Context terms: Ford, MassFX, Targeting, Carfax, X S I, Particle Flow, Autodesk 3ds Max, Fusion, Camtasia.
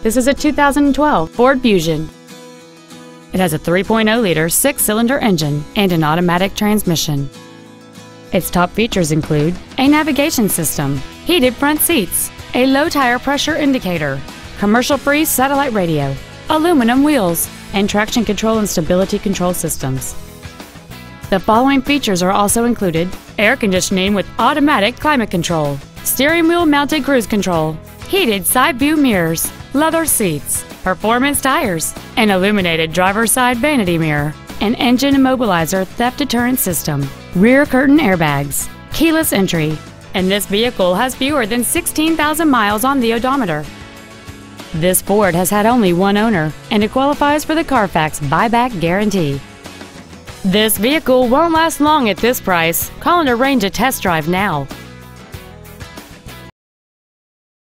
This is a 2012 Ford Fusion. It has a 3.0-liter six-cylinder engine and an automatic transmission. Its top features include a navigation system, heated front seats, a low tire pressure indicator, commercial-free satellite radio, aluminum wheels, and traction control and stability control systems. The following features are also included: air conditioning with automatic climate control, steering wheel mounted cruise control, heated side view mirrors, leather seats, performance tires, an illuminated driver's side vanity mirror, an engine immobilizer theft deterrent system, rear curtain airbags, keyless entry, and this vehicle has fewer than 16,000 miles on the odometer. This Ford has had only one owner, and it qualifies for the Carfax buyback guarantee. This vehicle won't last long at this price. Call and arrange a test drive now.